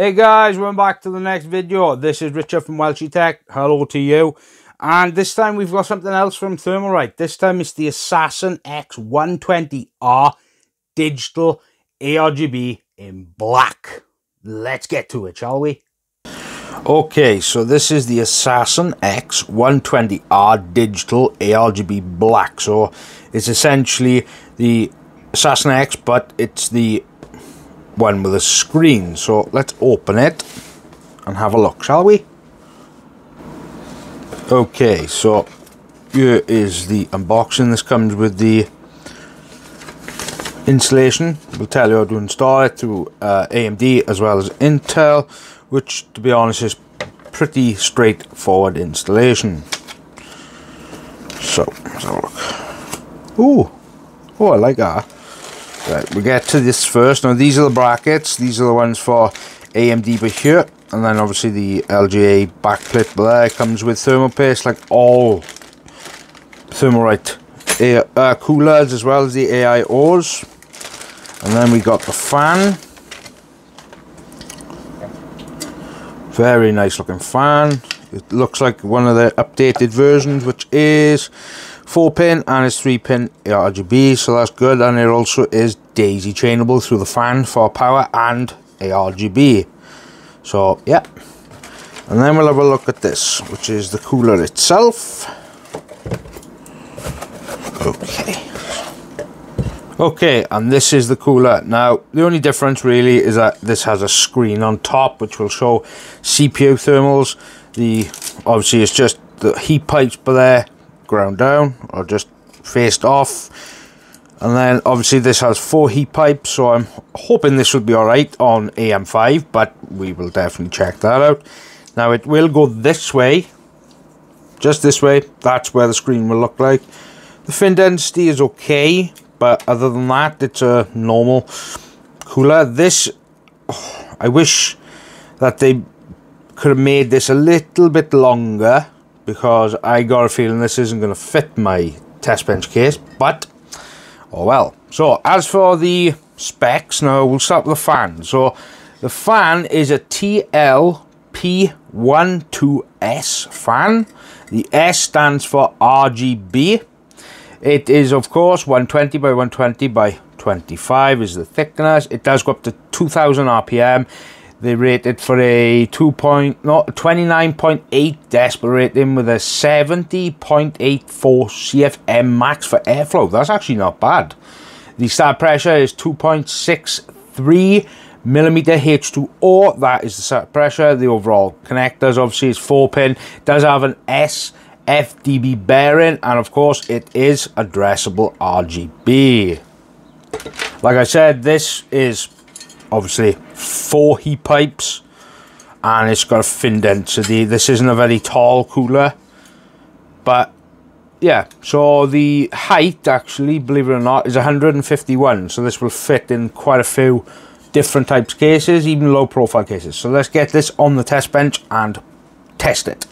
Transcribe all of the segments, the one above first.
Hey guys, welcome back to the next video. This is Richard from WELSHYTECH. Hello to you. And this time we've got something else from Thermalright. This time it's the Assassin X 120R Digital ARGB in black. Let's get to it, shall we? Okay, so this is the Assassin X 120R Digital ARGB black. So it's essentially the Assassin X, but it's the one with a screen. So let's open it and have a look, shall we? Okay, so here is the unboxing. This comes with the installation. We'll tell you how to install it through AMD as well as Intel, which to be honest is pretty straightforward installation. So let's have a look. Ooh, oh, I like that. Right, we get to this first. Now these are the brackets, these are the ones for AMD but here, and then obviously the LGA backplate there. It comes with thermal paste like all Thermalright coolers as well as the AIOs. And then we got the fan. Very nice looking fan. It looks like one of the updated versions, which is 4-pin and it's 3-pin ARGB, so that's good. And it also is daisy chainable through the fan for power and ARGB. So yeah, and then we'll have a look at this, which is the cooler itself. Okay, and this is the cooler. Now the only difference really is that this has a screen on top which will show CPU thermals. Obviously it's just the heat pipes, but they're ground down or just faced off. And then obviously this has 4 heat pipes, so I'm hoping this will be alright on AM5, but we will definitely check that out. Now it will go this way, just this way. That's where the screen will look like. The fin density is okay, but other than that it's a normal cooler. This, oh, I wish that they could have made this a little bit longer, because I got a feeling this isn't going to fit my test bench case, but oh well. So as for the specs, now we'll start with the fan. So the fan is a TLP12S fan. The S stands for RGB. It is of course 120 by 120 by 25 is the thickness. It does go up to 2000 RPM. They rated for a 29.8 decibel rating with a 70.84 CFM max for airflow. That's actually not bad. The start pressure is 2.63 millimeter H2O. That is the start pressure. The overall connectors obviously is 4-pin. It does have an SFDB bearing, and of course it is addressable RGB. Like I said, this is obviously 4 heat pipes and it's got a fin density. This isn't a very tall cooler, but yeah. So the height, actually, believe it or not, is 151, so this will fit in quite a few different types of cases, even low profile cases. So let's get this on the test bench and test it.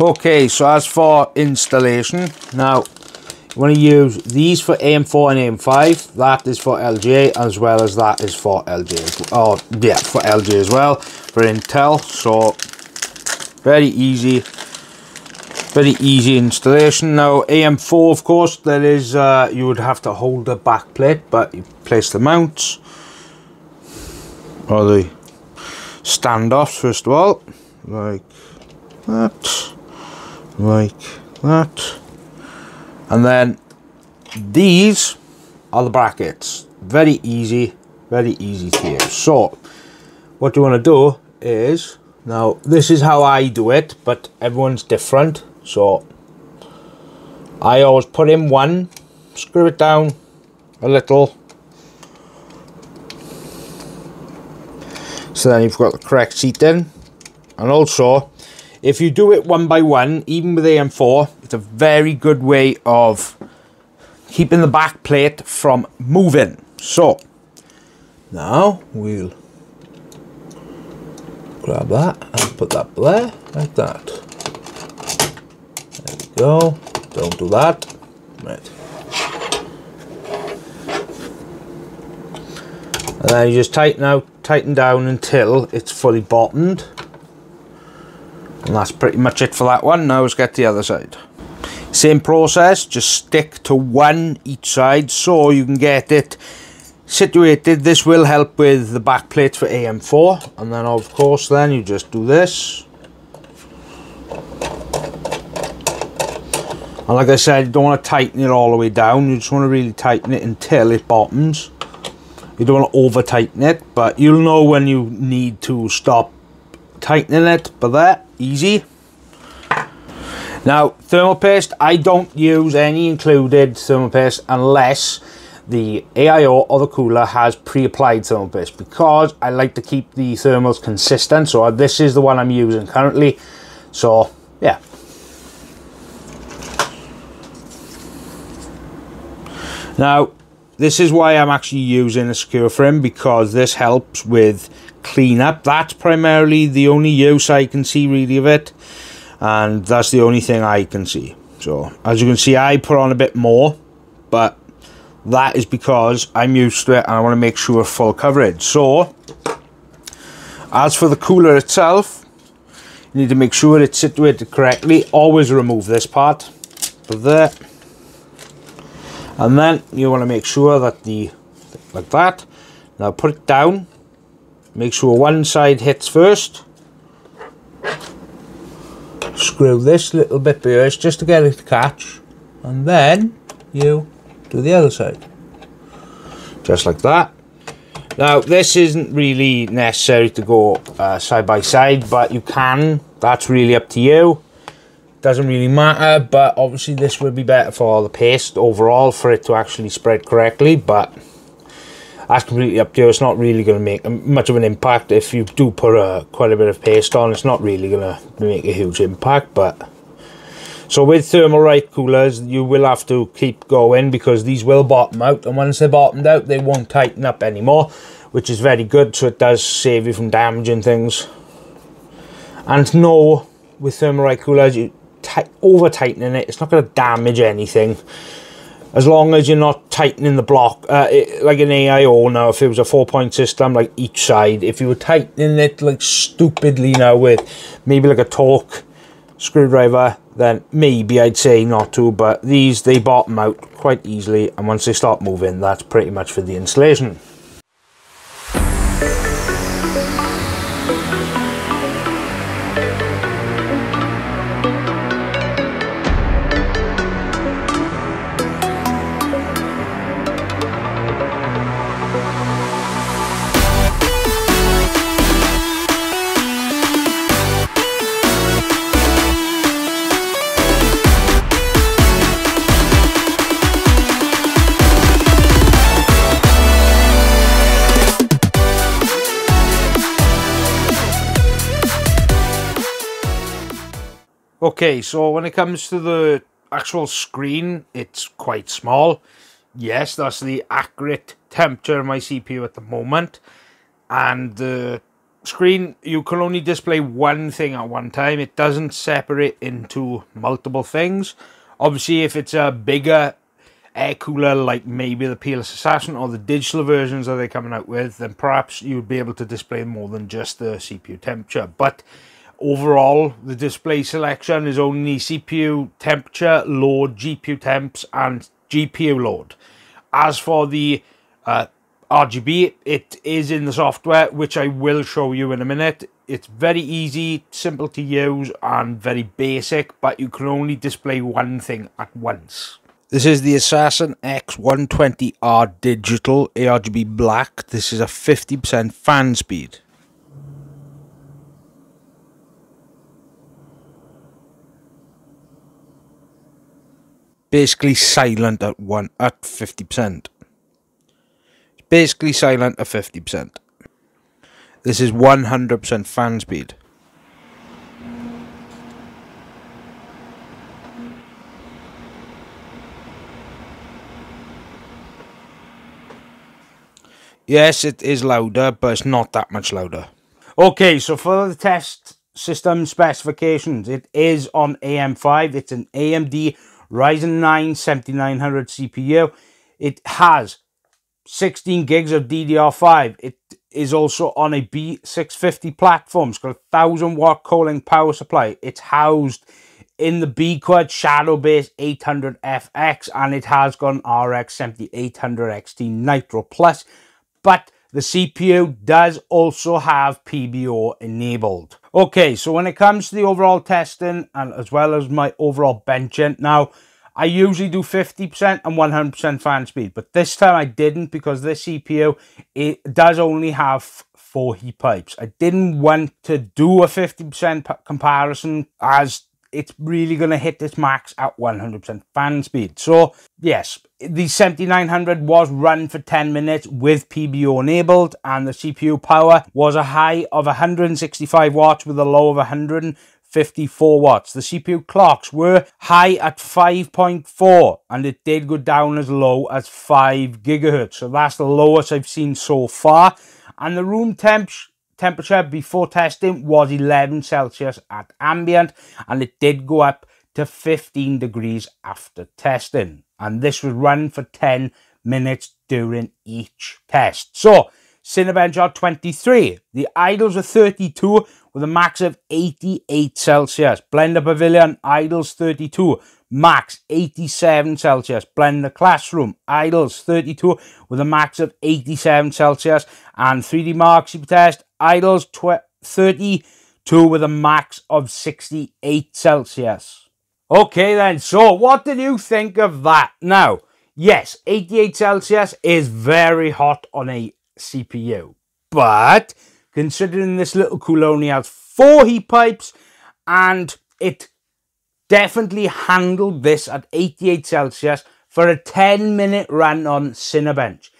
Okay, so as for installation, now you want to use these for AM4 and AM5. That is for LGA, as well as that is for LGA. Oh yeah, for LGA as well, for Intel. So very easy installation. Now AM4, of course, there is you would have to hold the back plate, but you place the mounts or the standoffs first of all, like that, like that. And then these are the brackets. Very easy to use. So what you want to do is, now this is how I do it, but everyone's different. So I always put in one, screw it down a little, so then you've got the correct seating. And also, if you do it one by one, even with AM4, it's a very good way of keeping the back plate from moving. So now we'll grab that and put that there, like that. There we go. Don't do that. Right. And then you just tighten out tighten down until it's fully bottomed. And that's pretty much it for that one. Now let's get the other side. Same process, just stick to one each side so you can get it situated. This will help with the back plate for AM4, and then of course then you just do this. And like I said, you don't want to tighten it all the way down, you just want to really tighten it until it bottoms. You don't want to over tighten it, but you'll know when you need to stop tightening it. But that, easy. Now, thermal paste, I don't use any included thermal paste unless the AIO or the cooler has pre-applied thermal paste, because I like to keep the thermals consistent. So this is the one I'm using currently. So yeah. Now, this is why I'm actually using a secure frame, because this helps with cleanup. That's primarily the only use I can see really of it, and that's the only thing I can see. So as you can see, I put on a bit more, but that is because I'm used to it and I want to make sure full coverage. So as for the cooler itself, you need to make sure it's situated correctly. Always remove this part of there. And then you want to make sure that like that. Now put it down. Make sure one side hits first. Screw this little bit first just to get it to catch. And then you do the other side. Just like that. Now this isn't really necessary to go side by side, but you can. That's really up to you. Doesn't really matter, but obviously this would be better for the paste overall for it to actually spread correctly, but that's completely up to you. It's not really going to make much of an impact if you do put quite a bit of paste on. It's not really going to make a huge impact. But so with Thermalright coolers, you will have to keep going, because these will bottom out, and once they're bottomed out they won't tighten up anymore, which is very good. So it does save you from damaging things. And no, with Thermalright coolers, you over tightening it, it's not going to damage anything, as long as you're not tightening the block like an AIO. Now if it was a 4-point system, like each side, if you were tightening it like stupidly now with maybe like a torque screwdriver, then maybe I'd say not to, but these, they bottom out quite easily, and once they start moving, that's pretty much for the installation. Okay, so when it comes to the actual screen, it's quite small. Yes, that's the accurate temperature of my CPU at the moment. And the screen, you can only display one thing at one time. It doesn't separate into multiple things. Obviously, if it's a bigger air cooler, like maybe the Peerless Assassin or the digital versions that they're coming out with, then perhaps you'd be able to display more than just the CPU temperature. But overall, the display selection is only CPU temperature, load, GPU temps, and GPU load. As for the RGB, it is in the software, which I will show you in a minute. It's very easy, simple to use, and very basic, but you can only display one thing at once. This is the Assassin X 120R Digital ARGB Black. This is a 50% fan speed. Basically silent at 50%. It's basically silent at 50%. This is 100% fan speed. Yes, it is louder, but it's not that much louder. Okay, so for the test system specifications, it is on AM5. It's an AMD Ryzen 9 7900 CPU. It has 16 gigs of DDR5. It is also on a B650 platform. It's got a 1000-watt cooling power supply. It's housed in the Be Quiet shadow base 800 FX, and it has got an RX 7800 XT nitro plus, but the CPU does also have PBO enabled. Okay, so when it comes to the overall testing and as well as my overall benching, now I usually do 50% and 100% fan speed, but this time I didn't because this CPU, it does only have 4 heat pipes. I didn't want to do a 50% comparison as it's really going to hit this max at 100% fan speed. So yes, the 7900 was run for 10 minutes with PBO enabled, and the CPU power was a high of 165 watts with a low of 154 watts. The CPU clocks were high at 5.4, and it did go down as low as 5 gigahertz. So that's the lowest I've seen so far. And the room temperature before testing was 11 Celsius at ambient, and it did go up to 15 degrees after testing, and this was run for 10 minutes during each test. So Cinebench R23, the idles were 32 with a max of 88 Celsius. Blender Pavilion, idles 32, max 87 Celsius. Blender Classroom, idles 32 with a max of 87 Celsius. And 3DMark CPU Test, idles 32 with a max of 68 Celsius. Okay then, so what did you think of that? Now, yes, 88 Celsius is very hot on a CPU, but considering this little cooler only has 4 heat pipes, and it definitely handled this at 88 Celsius for a 10-minute run on Cinebench.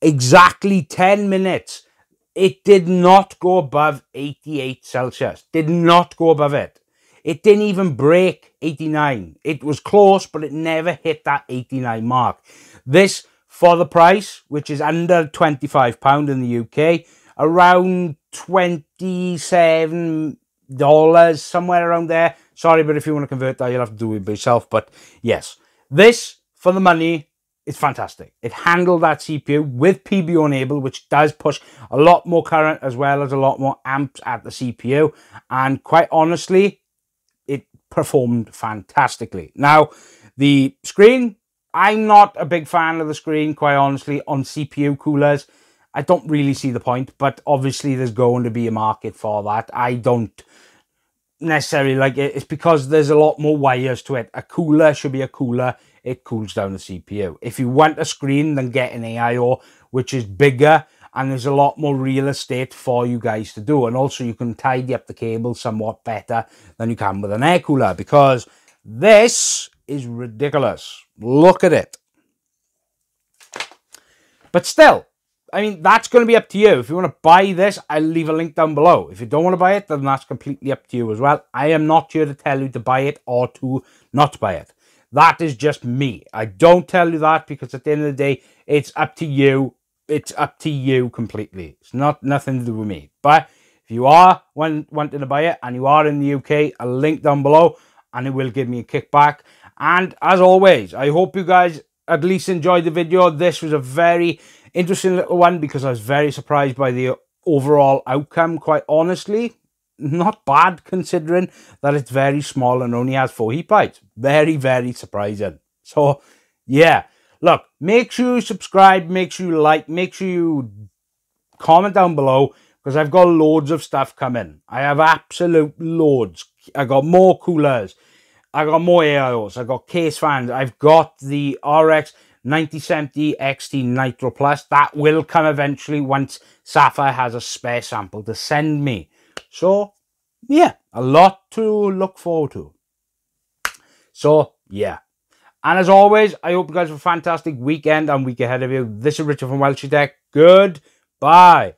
Exactly 10 minutes. It did not go above 88 Celsius. Did not go above it. It didn't even break 89. It was close, but it never hit that 89 mark. This, for the price, which is under £25 in the UK, around $27, somewhere around there. Sorry, but if you want to convert that, you'll have to do it by yourself. But yes, this, for the money, is fantastic. It handled that CPU with PBO enabled, which does push a lot more current as well as a lot more amps at the CPU. And quite honestly, it performed fantastically. Now, the screen, I'm not a big fan of the screen, quite honestly, on CPU coolers. I don't really see the point, but obviously there's going to be a market for that. I don't necessarily like it. It's because there's a lot more wires to it. A cooler should be a cooler. It cools down the CPU. If you want a screen, then get an AIO, which is bigger, and there's a lot more real estate for you guys to do. And also, you can tidy up the cable somewhat better than you can with an air cooler, because this is ridiculous. Look at it. But still, I mean, that's going to be up to you. If you want to buy this, I'll leave a link down below. If you don't want to buy it, then that's completely up to you as well. I am not here to tell you to buy it or to not buy it. That is just me. I don't tell you that because at the end of the day, it's up to you. It's up to you completely. It's not nothing to do with me. But if you are wanting to buy it and you are in the UK, a link down below, and it will give me a kickback. And as always, I hope you guys at least enjoyed the video. This was a very interesting little one because I was very surprised by the overall outcome, quite honestly. Not bad considering that it's very small and only has 4 heat pipes. Very, very surprising. So, yeah. Look, make sure you subscribe, make sure you like, make sure you comment down below, because I've got loads of stuff coming. I have absolute loads. I got more coolers. I got more AIOs. I got case fans. I've got the RX 9070 XT nitro plus. That will come eventually once Sapphire has a spare sample to send me. So yeah, a lot to look forward to. So yeah, and as always, I hope you guys have a fantastic weekend and week ahead of you. This is Richard from WELSHYTECH. Goodbye.